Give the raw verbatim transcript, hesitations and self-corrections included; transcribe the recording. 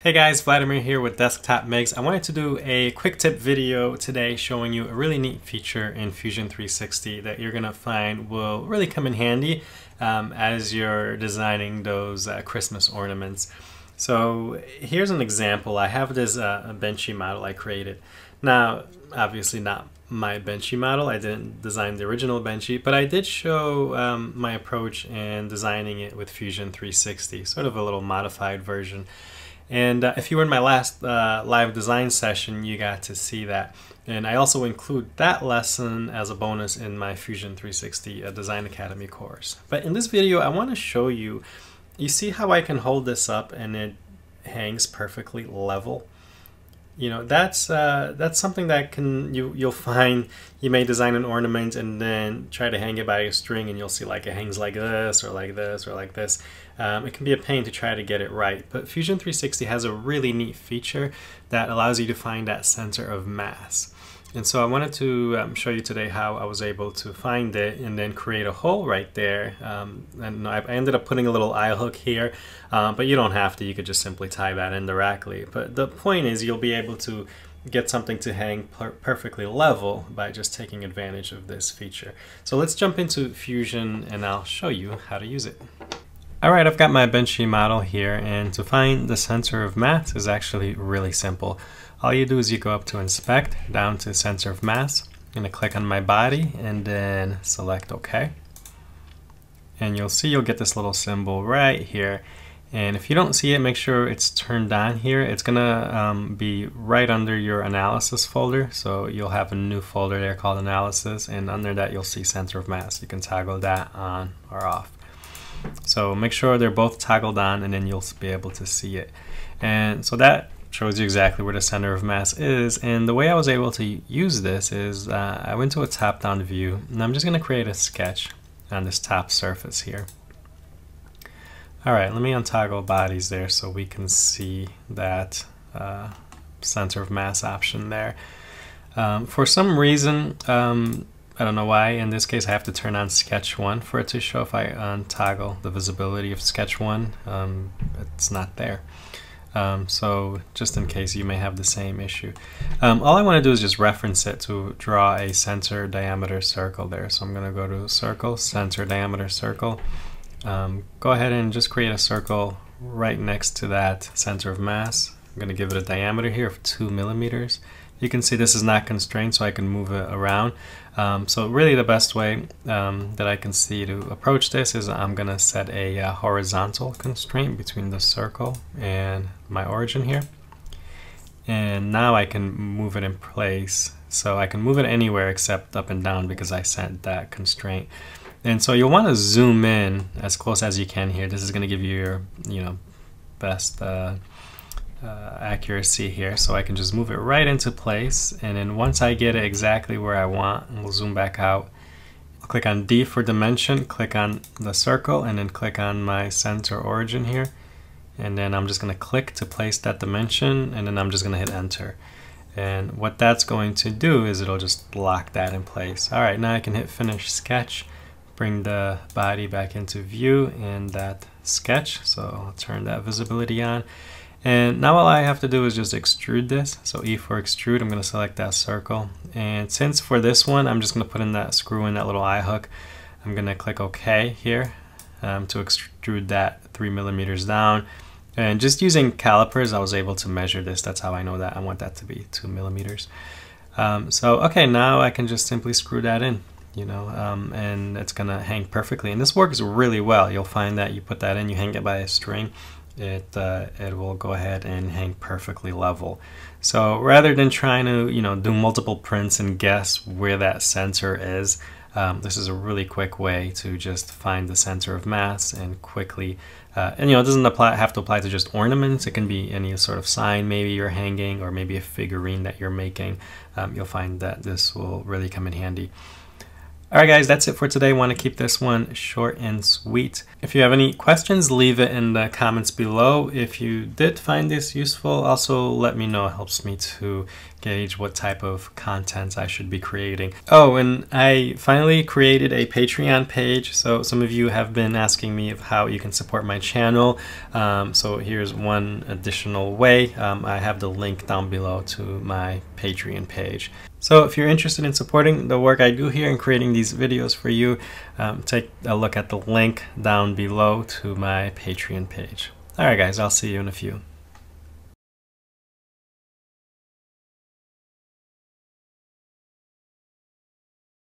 Hey guys, Vladimir here with Desktop Makes. I wanted to do a quick tip video today showing you a really neat feature in Fusion three sixty that you're gonna find will really come in handy um, as you're designing those uh, Christmas ornaments. So here's an example. I have this uh, Benchy model I created. Now, obviously not my Benchy model. I didn't design the original Benchy, but I did show um, my approach in designing it with Fusion three sixty, sort of a little modified version. And uh, if you were in my last uh, live design session, you got to see that. And I also include that lesson as a bonus in my Fusion three sixty uh, Design Academy course. But in this video, I want to show you, you see how I can hold this up and it hangs perfectly level? You know, that's uh, that's something that can you you'll find. You may design an ornament and then try to hang it by a string, and you'll see like it hangs like this or like this or like this. Um, it can be a pain to try to get it right, but Fusion three sixty has a really neat feature that allows you to find that center of mass. And so I wanted to um, show you today how I was able to find it and then create a hole right there. Um, and I ended up putting a little eye hook here, uh, but you don't have to. You could just simply tie that in directly. But the point is you'll be able to get something to hang per perfectly level by just taking advantage of this feature. So let's jump into Fusion and I'll show you how to use it. All right, I've got my Benchy model here, and to find the center of mass is actually really simple. All you do is you go up to Inspect, down to Center of Mass. I'm gonna click on my body and then select OK. And you'll see you'll get this little symbol right here. And if you don't see it, make sure it's turned on here. It's gonna um, be right under your analysis folder. So you'll have a new folder there called Analysis, and under that you'll see Center of Mass. You can toggle that on or off. So make sure they're both toggled on, and then you'll be able to see it. And so that shows you exactly where the center of mass is. And the way I was able to use this is uh, I went to a top-down view, and I'm just going to create a sketch on this top surface here. All right, let me untoggle bodies there so we can see that uh, center of mass option there. Um, for some reason, um, I don't know why, in this case I have to turn on sketch one for it to show. If I untoggle the visibility of sketch one, um, it's not there. Um, so just in case you may have the same issue. Um, all I want to do is just reference it to draw a center diameter circle there. So I'm going to go to circle, center diameter circle. Um, go ahead and just create a circle right next to that center of mass. I'm going to give it a diameter here of two millimeters. You can see this is not constrained, so I can move it around. Um, so really the best way um, that I can see to approach this is I'm going to set a uh, horizontal constraint between the circle and my origin here. And now I can move it in place. So I can move it anywhere except up and down because I set that constraint. And so you'll want to zoom in as close as you can here. This is going to give you your, you know, best uh, Uh, accuracy here, so I can just move it right into place, and then once I get it exactly where I want, we'll zoom back out. I'll click on D for dimension, click on the circle, and then click on my center origin here, and then I'm just going to click to place that dimension, and then I'm just going to hit enter. And what that's going to do is it'll just lock that in place. All right, now I can hit finish sketch, bring the body back into view and that sketch, so I'll turn that visibility on. And now all I have to do is just extrude this. So E for extrude, I'm going to select that circle. And since for this one, I'm just going to put in that screw in that little eye hook. I'm going to click OK here um, to extrude that three millimeters down. And just using calipers, I was able to measure this. That's how I know that I want that to be two millimeters. Um, so okay, now I can just simply screw that in, you know, um, and it's going to hang perfectly. And this works really well. You'll find that you put that in, you hang it by a string. It, uh, it will go ahead and hang perfectly level. So rather than trying to, you know, do multiple prints and guess where that center is, um, this is a really quick way to just find the center of mass and quickly, uh, and you know, it doesn't apply, have to apply to just ornaments. It can be any sort of sign maybe you're hanging or maybe a figurine that you're making. Um, you'll find that this will really come in handy. All right, guys, that's it for today. I want to keep this one short and sweet. If you have any questions, leave it in the comments below. If you did find this useful, also let me know. It helps me to gauge what type of content I should be creating. Oh, and I finally created a Patreon page. So some of you have been asking me of how you can support my channel. Um, so here's one additional way. Um, I have the link down below to my Patreon page. So if you're interested in supporting the work I do here and creating these videos for you, um, take a look at the link down below to my Patreon page. All right, guys, I'll see you in a few.